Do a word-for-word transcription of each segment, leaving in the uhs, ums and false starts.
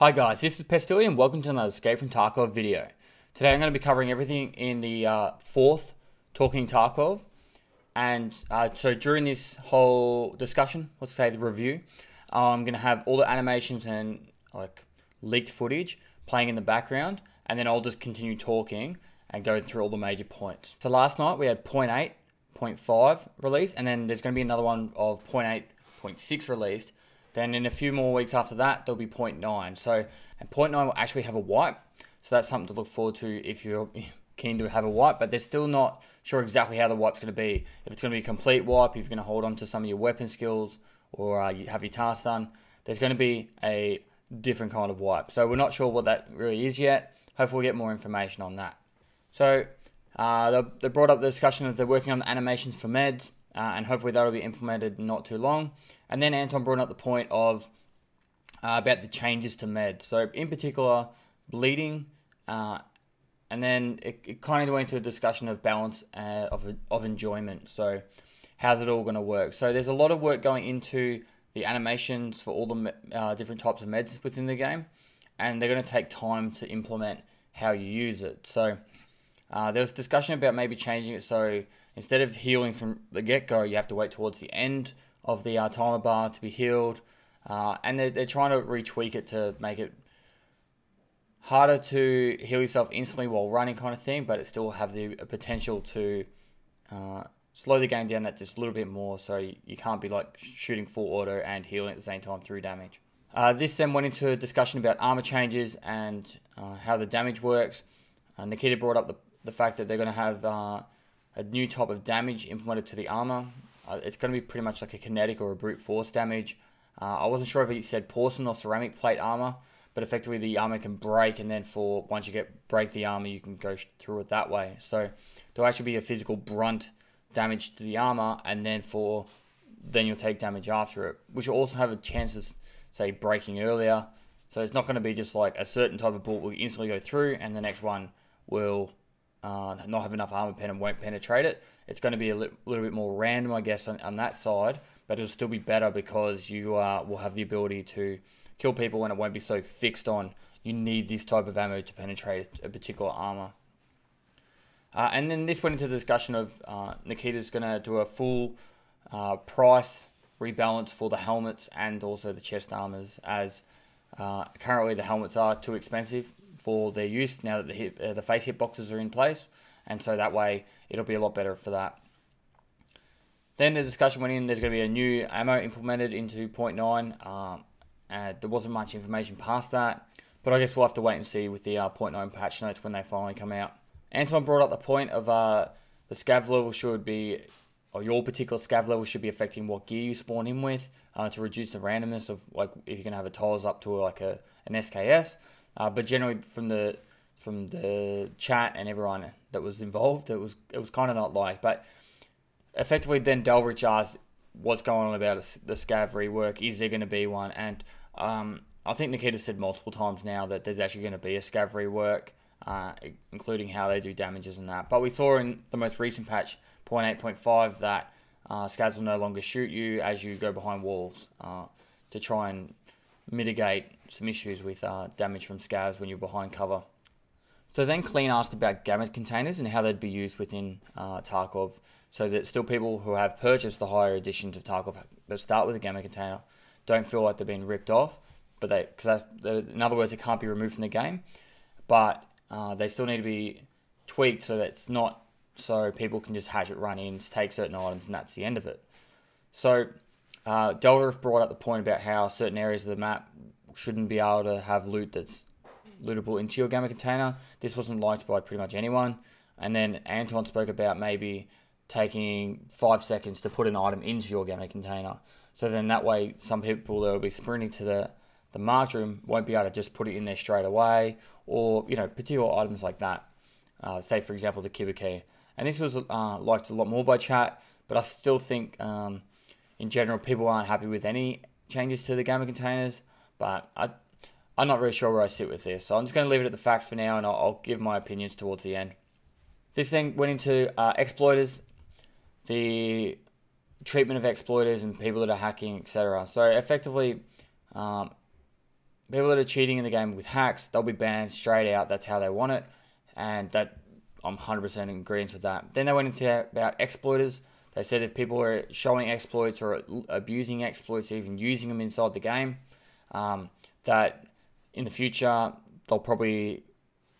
Hi guys, this is Pestily and welcome to another Escape from Tarkov video. Today I'm going to be covering everything in the uh, fourth Talking Tarkov. And uh, so during this whole discussion, let's say the review, I'm going to have all the animations and like leaked footage playing in the background. And then I'll just continue talking and going through all the major points. So last night we had point eight, point five released, and then there's going to be another one of point eight, point six released. Then in a few more weeks after that, there'll be point nine. So, and point nine will actually have a wipe. So that's something to look forward to if you're keen to have a wipe, but they're still not sure exactly how the wipe's gonna be. If it's gonna be a complete wipe, if you're gonna hold on to some of your weapon skills or uh, have your tasks done, there's gonna be a different kind of wipe. So we're not sure what that really is yet. Hopefully we'll get more information on that. So uh, they brought up the discussion of they're working on the animations for meds. Uh, and hopefully that'll be implemented not too long. And then Anton brought up the point of uh, about the changes to meds. So in particular, bleeding, uh, and then it, it kind of went into a discussion of balance uh, of, of enjoyment. So how's it all going to work? So there's a lot of work going into the animations for all the uh, different types of meds within the game, and they're going to take time to implement how you use it. So uh, there was discussion about maybe changing it so instead of healing from the get-go, you have to wait towards the end of the uh, timer bar to be healed. Uh, and they're, they're trying to retweak it to make it harder to heal yourself instantly while running kind of thing, but it still have the potential to uh, slow the game down that just a little bit more, so you can't be like shooting full auto and healing at the same time through damage. Uh, this then went into a discussion about armor changes and uh, how the damage works. Uh, Nikita brought up the, the fact that they're going to have... Uh, a new type of damage implemented to the armor. Uh, it's going to be pretty much like a kinetic or a brute force damage. Uh, I wasn't sure if he said porcelain or ceramic plate armor, but effectively the armor can break, and then for once you get break the armor, you can go through it that way. So there'll actually be a physical brunt damage to the armor, and then for then you'll take damage after it, which will also have a chance of say breaking earlier. So it's not going to be just like a certain type of bullet will instantly go through, and the next one will. Uh, not have enough armor pen and won't penetrate it. It's going to be a li little bit more random, I guess, on, on that side, but it'll still be better because you uh, will have the ability to kill people and it won't be so fixed on you need this type of ammo to penetrate a particular armor. Uh, and then this went into the discussion of uh, Nikita's going to do a full uh, price rebalance for the helmets and also the chest armors, as uh, currently the helmets are too expensive for their use now that the, hit, uh, the face hitboxes are in place, and so that way it'll be a lot better for that. Then the discussion went in, there's going to be a new ammo implemented into point nine. Um, uh, there wasn't much information past that, but I guess we'll have to wait and see with the uh, point nine patch notes when they finally come out. Anton brought up the point of uh, the scav level should be, or your particular scav level should be affecting what gear you spawn in with uh, to reduce the randomness of like if you're going to have a TOLS up to like a, an S K S. Uh, but generally, from the from the chat and everyone that was involved, it was it was kind of not liked. But effectively, then Delrith asked, "What's going on about the scav rework? Is there going to be one?" And um, I think Nikita said multiple times now that there's actually going to be a scav rework, uh, including how they do damages and that. But we saw in the most recent patch, point eight point five, that uh, scavs will no longer shoot you as you go behind walls uh, to try and mitigate some issues with uh, damage from scavs when you're behind cover. So then Clean asked about damage containers and how they'd be used within uh, Tarkov, so that still people who have purchased the higher editions of Tarkov that start with a gamma container don't feel like they're being ripped off, but they, because in other words, it can't be removed from the game, but uh, they still need to be tweaked so that it's not so people can just hatchet run-ins, take certain items, and that's the end of it. So Uh, Delrith brought up the point about how certain areas of the map shouldn't be able to have loot that's lootable into your gamma container. This wasn't liked by pretty much anyone. And then Anton spoke about maybe taking five seconds to put an item into your gamma container. So then that way, some people that will be sprinting to the, the march room won't be able to just put it in there straight away, or, you know, particular items like that. Uh, say, for example, the kibiki. And this was uh, liked a lot more by chat, but I still think... Um, In general, people aren't happy with any changes to the gamma containers, but I, I'm not really sure where I sit with this. So I'm just going to leave it at the facts for now, and I'll, I'll give my opinions towards the end. This thing went into uh, exploiters, the treatment of exploiters and people that are hacking, et cetera. So effectively, um, people that are cheating in the game with hacks, they'll be banned straight out. That's how they want it. And that I'm one hundred percent in agreement with that. Then they went into about exploiters. They said if people are showing exploits or abusing exploits, even using them inside the game, um, that in the future, they'll probably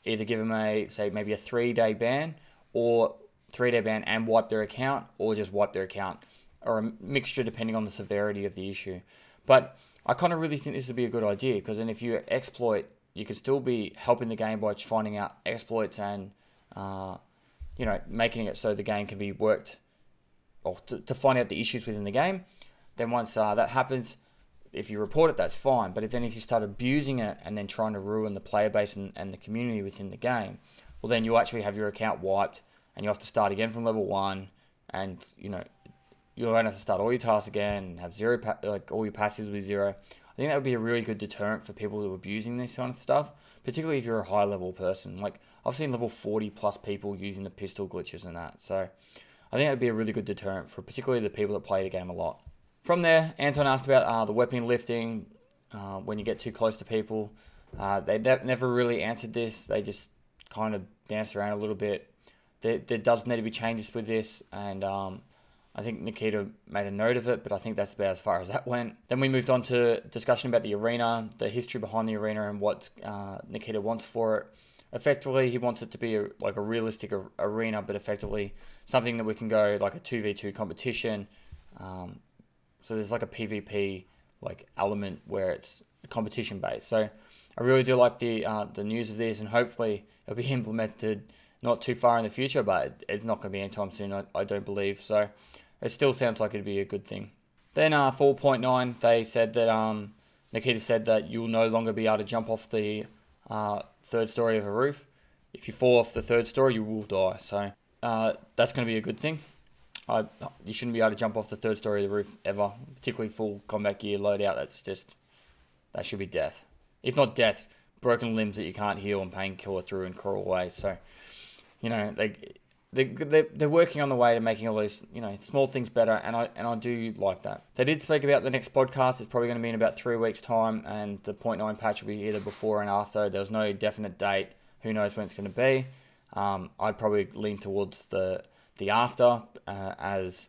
either give them a, say, maybe a three-day ban or three-day ban and wipe their account, or just wipe their account, or a mixture depending on the severity of the issue. But I kind of really think this would be a good idea, because then if you exploit, you could still be helping the game by finding out exploits and, uh, you know, making it so the game can be worked, or to, to find out the issues within the game. Then once uh, that happens, if you report it, that's fine. But then if you start abusing it and then trying to ruin the player base and, and the community within the game, well, then you actually have your account wiped and you have to start again from level one, and, you know, you're going to have to start all your tasks again and have zero, like all your passives will be zero. I think that would be a really good deterrent for people who are abusing this kind of stuff, particularly if you're a high level person. Like, I've seen level forty plus people using the pistol glitches and that. So I think that would be a really good deterrent for particularly the people that play the game a lot. From there, Anton asked about uh, the weapon lifting uh, when you get too close to people. Uh, they ne never really answered this. They just kind of danced around a little bit. There, there does need to be changes with this, and um, I think Nikita made a note of it, but I think that's about as far as that went. Then we moved on to discussion about the arena, the history behind the arena, and what uh, Nikita wants for it. Effectively, he wants it to be a, like a realistic ar arena, but effectively something that we can go like a two v two competition. Um, so there's like a PvP like element where it's competition based. So I really do like the uh, the news of this, and hopefully it'll be implemented not too far in the future, but it's not going to be anytime soon, I, I don't believe. So it still sounds like it'd be a good thing. Then uh, four point nine, they said that um, Nikita said that you'll no longer be able to jump off the Uh, third story of a roof. If you fall off the third story, you will die. So uh, that's going to be a good thing. Uh, you shouldn't be able to jump off the third story of the roof ever, particularly full combat gear loadout. That's just, that should be death. If not death, broken limbs that you can't heal and painkiller through and crawl away. So, you know, they, they, they, they're working on the way to making all these, you know, small things better, and I, and I do like that. They did speak about the next podcast. It's probably going to be in about three weeks' time, and the point nine patch will be either before and after. There's no definite date. Who knows when it's going to be. Um, I'd probably lean towards the, the after, uh, as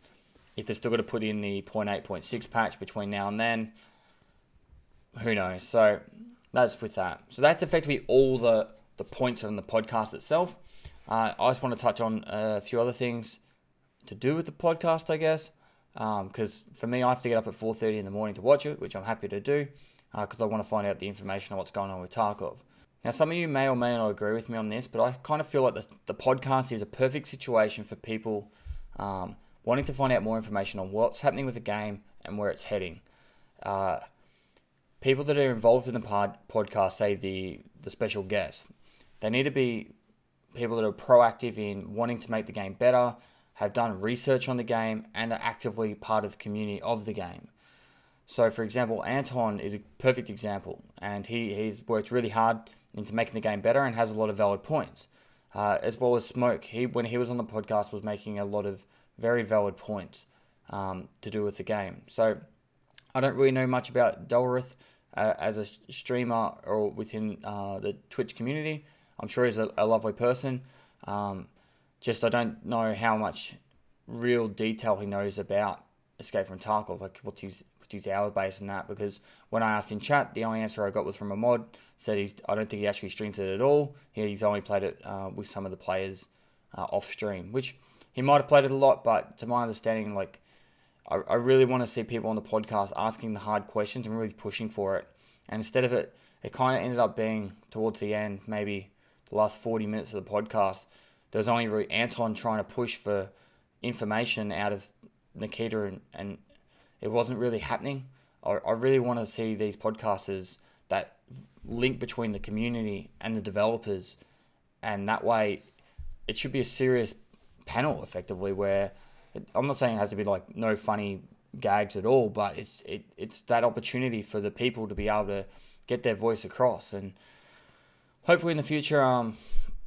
if they're still going to put in the point eight, point six patch between now and then, who knows. So that's with that. So that's effectively all the, the points on the podcast itself. Uh, I just want to touch on a few other things to do with the podcast, I guess, because um, for me, I have to get up at four thirty in the morning to watch it, which I'm happy to do, because uh, I want to find out the information on what's going on with Tarkov. Now, some of you may or may not agree with me on this, but I kind of feel like the, the podcast is a perfect situation for people um, wanting to find out more information on what's happening with the game and where it's heading. Uh, people that are involved in the pod podcast, say the, the special guests, they need to be people that are proactive in wanting to make the game better, have done research on the game, and are actively part of the community of the game. So, for example, Anton is a perfect example, and he, he's worked really hard into making the game better and has a lot of valid points. Uh, as well as Smoke, he, when he was on the podcast, was making a lot of very valid points um, to do with the game. So, I don't really know much about Delrith uh, as a streamer or within uh, the Twitch community. I'm sure he's a, a lovely person. Um, just I don't know how much real detail he knows about Escape from Tarkov, like what's his, what's his hour base and that, because when I asked in chat, the only answer I got was from a mod, said he's, I don't think he actually streams it at all. He's only played it uh, with some of the players uh, off stream, which he might have played it a lot, but to my understanding, like I, I really want to see people on the podcast asking the hard questions and really pushing for it. And instead of it, it kind of ended up being towards the end, maybe last forty minutes of the podcast, there was only really Anton trying to push for information out of Nikita, and, and it wasn't really happening. I, I really want to see these podcasters that link between the community and the developers, and that way it should be a serious panel, effectively, where it, I'm not saying it has to be like no funny gags at all, but it's it, it's that opportunity for the people to be able to get their voice across. And hopefully in the future, um,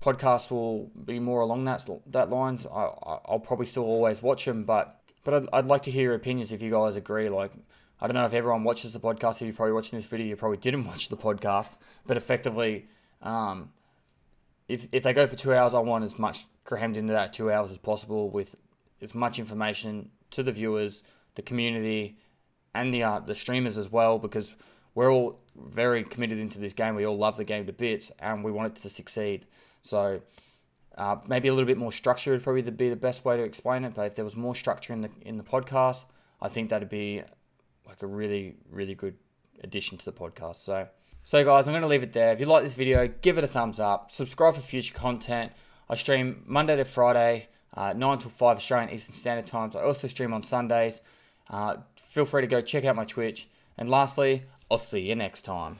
podcasts will be more along that that lines. I, I'll probably still always watch them, but but I'd, I'd like to hear your opinions if you guys agree. Like, I don't know if everyone watches the podcast. If you're probably watching this video, you probably didn't watch the podcast. But effectively, um, if, if they go for two hours, I want as much crammed into that two hours as possible with as much information to the viewers, the community, and the uh, the streamers as well, because we're all very committed into this game. We all love the game to bits, and we want it to succeed. So uh, maybe a little bit more structure would probably be the best way to explain it. But if there was more structure in the in the podcast, I think that'd be like a really, really good addition to the podcast. So, so guys, I'm going to leave it there. If you like this video, give it a thumbs up. Subscribe for future content. I stream Monday to Friday, uh, nine till five Australian Eastern Standard Times. I also stream on Sundays. Uh, feel free to go check out my Twitch. And lastly, I'll see you next time.